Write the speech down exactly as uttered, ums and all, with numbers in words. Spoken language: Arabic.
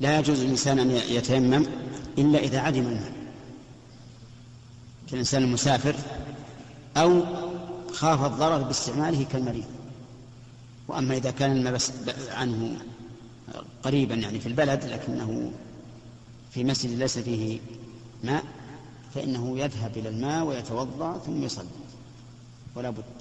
لا يجوز الإنسان أن يتيمم إلا إذا عدم الماء، كالإنسان المسافر أو خاف الضرر باستعماله كالمريض. وأما إذا كان الماء بس عنه قريبا يعني في البلد لكنه في مسجد ليس فيه ماء، فإنه يذهب إلى الماء ويتوضأ ثم يصلي ولا بد.